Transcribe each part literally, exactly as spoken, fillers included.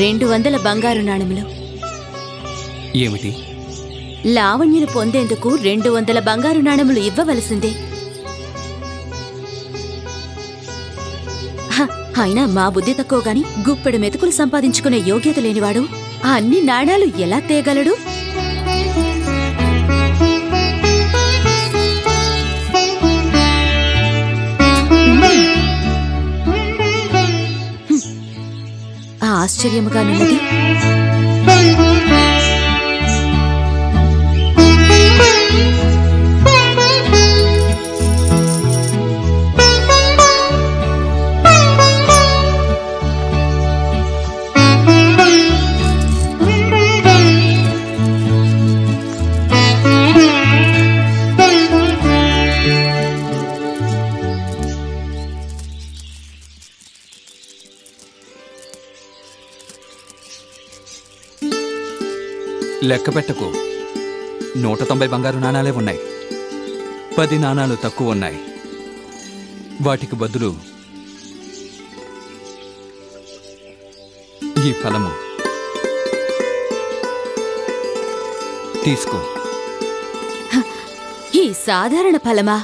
రెండు వందల బంగారు నాణెములు. ఏమిటి? లావణ్యను పొందేందుకు రెండు వందల బంగారు నాణెములు ఇవ్వవలసిందే. అయినా మా బుద్ధి తక్కువ గాని గుప్పెడు మెతుకులు సంపాదించుకునే యోగ్యత లేనివాడు ఆ అన్ని నాణాలు ఎలా తేగలడు? ఆశ్చర్యముగా ఉన్నది. లెక్కపెట్టకు, నూట తొంభై బంగారు నాణాలే ఉన్నాయి. పది నాణాలు తక్కువ ఉన్నాయి. వాటికి బదులు ఈ ఫలము తీసుకో. ఈ సాధారణ ఫలమా?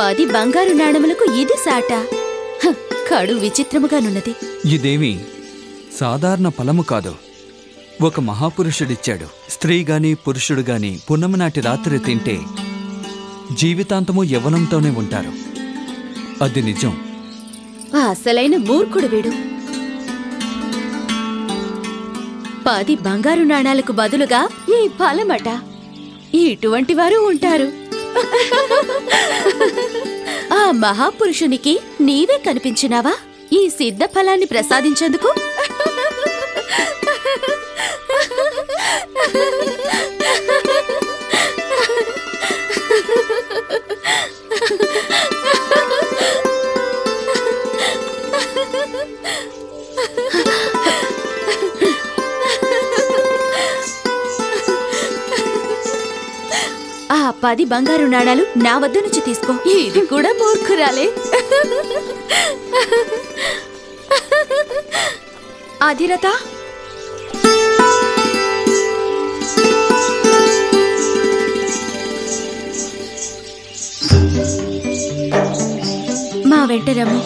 పది బంగారు నాణములకు ఇది సాట? కడు విచిత్రముగానున్నది. ఇదేమి సాధారణ ఫలము కాదు. ఒక మహాపురుషుడిచ్చాడు. స్త్రీ గాని పురుషుడు గాని పున్నమి నాటి రాత్రి తింటే జీవితాంతము యవ్వనంతోనే ఉంటారు. అది నిజం. అసలైన మూర్ఖుడు వీడు. పది బంగారు నాణాలకు బదులుగా ఈ ఫలమట. ఇటువంటి వారు ఉంటారు. ఆ మహాపురుషునికి నీవే కనిపించినావా ఈ సిద్ధ ఫలాన్ని ప్రసాదించేందుకు? ఆ పది బంగారు నాణాలు నా వద్ద నుంచి తీసుకో. ఇది కూడా మూర్ఖురాలే. అధిరత, మా వెంట రమ్ము.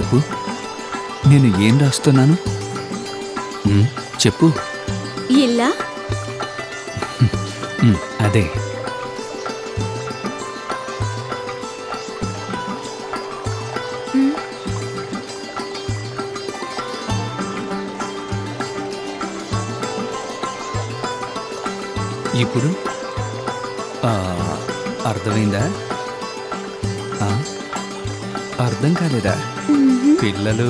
చెప్పు నేను ఏం రాస్తున్నాను చెప్పు ఇలా అదే ఇప్పుడు అర్థమైందా అర్థం కాలేదా పిల్లలు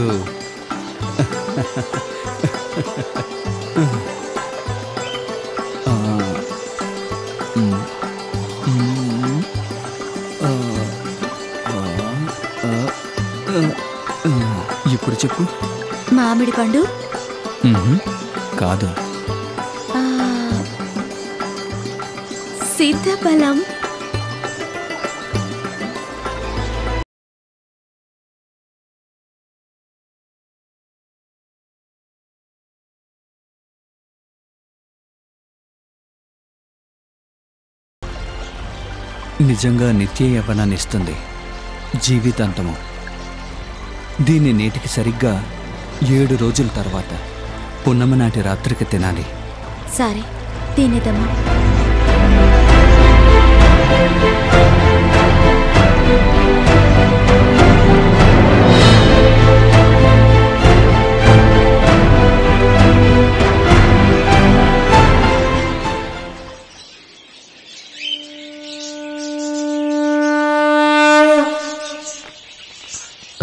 ఇప్పుడు చెప్పు మామిడి పండు కాదు సీతాఫలం నిజంగా నిత్య యవ్వనాన్ని ఇస్తుంది జీవితాంతము దీన్ని నేటికి సరిగ్గా ఏడు రోజుల తర్వాత పున్నమ నాటి రాత్రికి తినాలి సరే తినేదమ్మా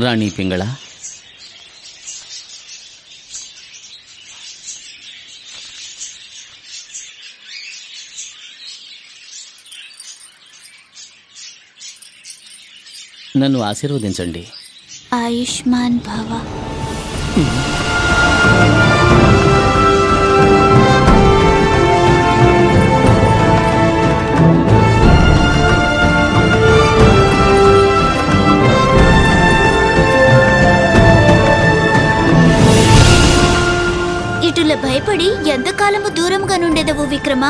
राणी पिंगला नन्नु आशीर्वदिंचंडी आयुष्मान भव భయపడి ఎంతకాలము దూరంగా నుండేదవు విక్రమ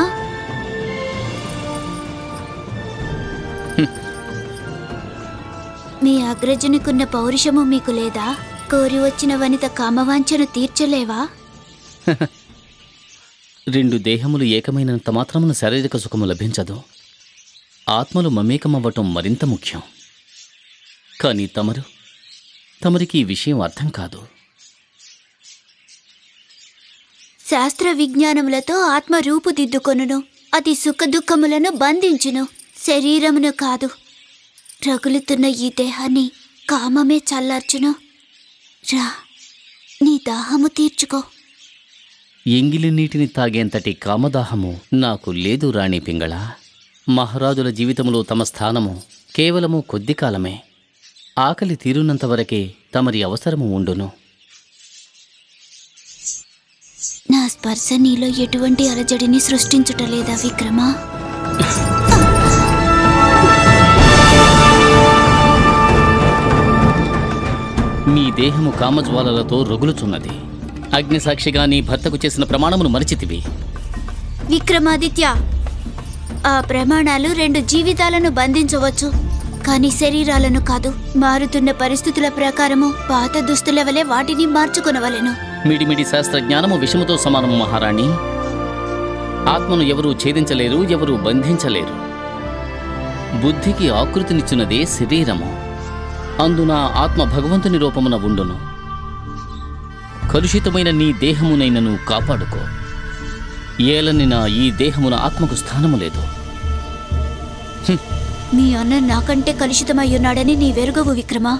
మీ అగ్రజునికున్న పౌరుషము మీకు లేదా కోరి వచ్చిన వనిత కామవాంఛను తీర్చలేవా రెండు దేహములు ఏకమైనంత మాత్రమున శారీరక సుఖము లభించదు ఆత్మలు మమేకమవ్వటం మరింత ముఖ్యం కానీ తమరు తమరికి ఈ విషయం అర్థం కాదు శాస్త్ర విజ్ఞానములతో ఆత్మ రూపుదిద్దుకొనును అది సుఖ దుఃఖములను బంధించును శరీరమును కాదు రగులుతున్న ఈ దేహాన్ని కామమే చల్లార్చును రా నీ దాహము తీర్చుకో ఎంగిలి నీటిని తాగేంతటి కామదాహము నాకు లేదు రాణి పింగళ మహారాజుల జీవితంలో తమ స్థానము కేవలము కొద్ది కాలమే ఆకలి తీరునంతవరకే తమరి అవసరము ఉండును నా స్పర్శ నీలో ఎటువంటి అలజడిని సృష్టించుటలేదా విక్రమ నీ దేహము కామజ్వాలలతో రగులుచున్నది అగ్నిసాక్షిగా నీ భర్తకు చేసిన ప్రమాణమును మరిచితివి విక్రమాదిత్య ఆ ప్రమాణాలు రెండు జీవితాలను బంధించవచ్చు కానీ శరీరాలను కాదు మారుతున్న పరిస్థితుల ప్రకారము పాత దుస్తుల వలె వాటిని మార్చుకొనవలెను మిడిమిడి శాస్త్ర జ్ఞానము విషముతో సమానము మహారాణి ఆత్మను ఎవరూ ఛేదించలేరు ఎవరూ బంధించలేరు బుద్ధికి ఆకృతినిచ్చినదే శరీరము అందున ఆత్మ భగవంతుని రూపమున ఉండును కలుషితమైన నీ దేహమునైనను కాపాడుకో ఏలనిన ఈ దేహమున ఆత్మకు స్థానము లేదు నీ అన్న నాకంటే కలుషితమై ఉన్నాడని నీ వెరుగవు విక్రమ